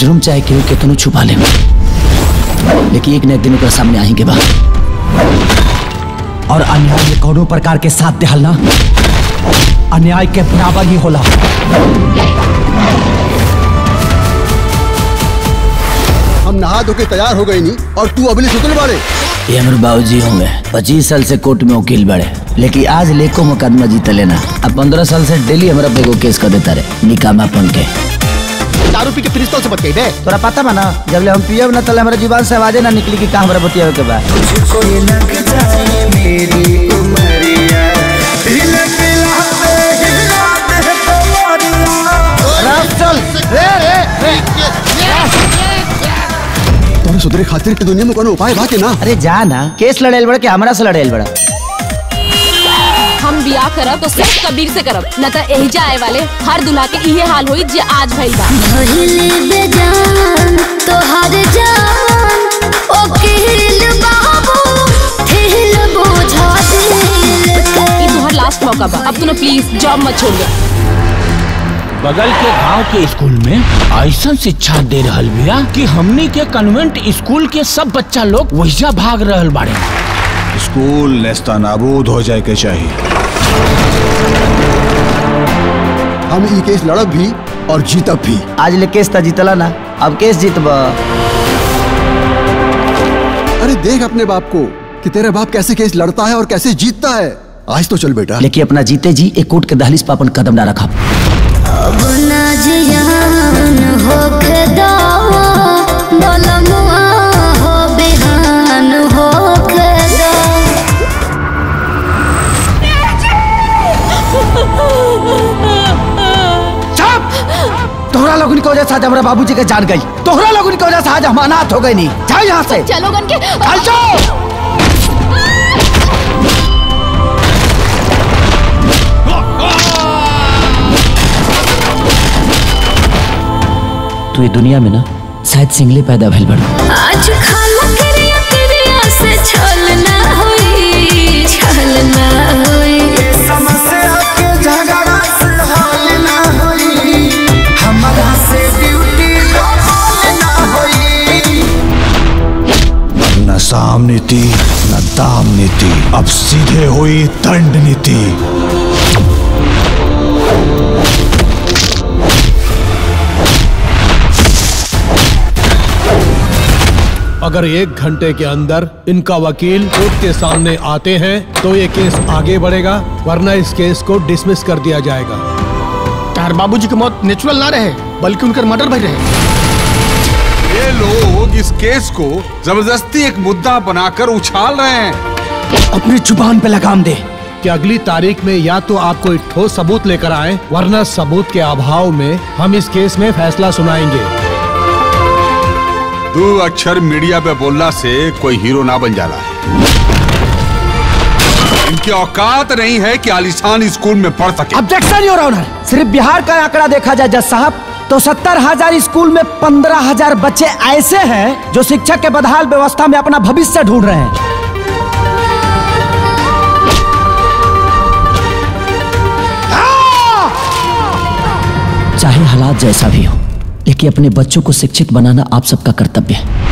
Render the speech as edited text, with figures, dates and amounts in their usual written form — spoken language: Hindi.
जुर्म चाहे केहू केतनो छुपा ले, लेकिन एक न एक दिन ओकरा सामने आएंगे बा। और अन्याय में कोनो प्रकार के साथ देहल ना, अन्याय के बराबर ही होला। हम नहा धो के तैयार हो गए नी और तू अभी सुतल बाड़े। ये हमर बाबूजी होंगे, 25 साल से कोर्ट में वकील बाड़े, लेकिन आज लेको मुकदमा जीत लेना। अब 15 साल से डेली हमारा पे को केस कर देता रहे निकामापन के। दारू पी के प्रिंसिपल से बच गई बे। तोरा पता बा ना, जब ले हम पियब ना तले हमारे जुबान से आवाजे ना निकली कि का हमरा बतियावे के बा। तुझको ये लग जाए मेरी उमरिया, हिलक लाते हिलाते है तोरिया। राम चल रे रे रे, तोरे सुधरे खातिर के दुनिया में कोनो उपाय बा के ना? अरे जा ना, केस लड़ेल बड़ा के हमरा से लड़ेल बड़ा। हम बियाह करब तो सिर्फ कबीर से करब, न तो एहिजा आए वाले हर दुल्हा के इहे हाल होई जे आज भइल बा। भइले बेजान तो हर जान ओ केहल बाबू ठेल बोझा दिल के। ई तोहर लास्ट मौका बा, अब तूने प्लीज जॉब मत छोड़ दे। बगल के गांव के स्कूल में ऐसा शिक्षा दे रहल बिया कि हमनी के कन्वेंट स्कूल के सब बच्चा लोग वहीजा भाग रहल बाड़े। स्कूल नेस्ता नाबूद हो जाए के चाहिए। हम ये केस लड़ब भी और जीतब भी। आज ले केस ता जीतला ना, अब केस जीतबा। अरे देख अपने बाप को कि तेरा बाप कैसे केस लड़ता है और कैसे जीतता है। आज तो चल बेटा, लेकिन अपना जीते जी एक कोर्ट के दहलीज पर अपन कदम ना रखा। अब ना जियान हो खदावा बलमुआ हो बिहान हो खदा। तोहरा लोगन के वजह से आज हमारा बाबूजी के जान गई, तोहरा लोगन के वजह से आज हम अनाथ हो गए। नहीं जा यहाँ से, चलो गन के चलो। तू ये दुनिया में ना शायद सिंगले पैदा भइल बड़। आज खाना करिया करिया से छल ना होई, छल ना होई। साम नीति न दाम नीति, अब सीधे हुई दंड नीति। अगर 1 घंटे के अंदर इनका वकील कोर्ट के सामने आते हैं तो ये केस आगे बढ़ेगा, वरना इस केस को डिसमिस कर दिया जाएगा। तार बाबूजी की मौत नेचुरल ना रहे बल्कि उनका मर्डर भी रहे। ये लोग इस केस को जबरदस्ती एक मुद्दा बनाकर उछाल रहे हैं। अपनी जुबान पे लगाम दे कि अगली तारीख में या तो आप कोई ठोस सबूत लेकर आए, वरना सबूत के अभाव में हम इस केस में फैसला सुनाएंगे। 2 अक्षर मीडिया पे बोलना से कोई हीरो ना बन जाला। इनकी औकात नहीं है कि आलिशान स्कूल में पढ़ सके। ऑब्जेक्शन योर ऑनर, सिर्फ बिहार का आंकड़ा देखा जाए जज साहब तो 70,000 स्कूल में 15,000 बच्चे ऐसे हैं जो शिक्षा के बदहाल व्यवस्था में अपना भविष्य ढूंढ रहे हैं। चाहे हालात जैसा भी हो, लेकिन अपने बच्चों को शिक्षित बनाना आप सबका कर्तव्य है।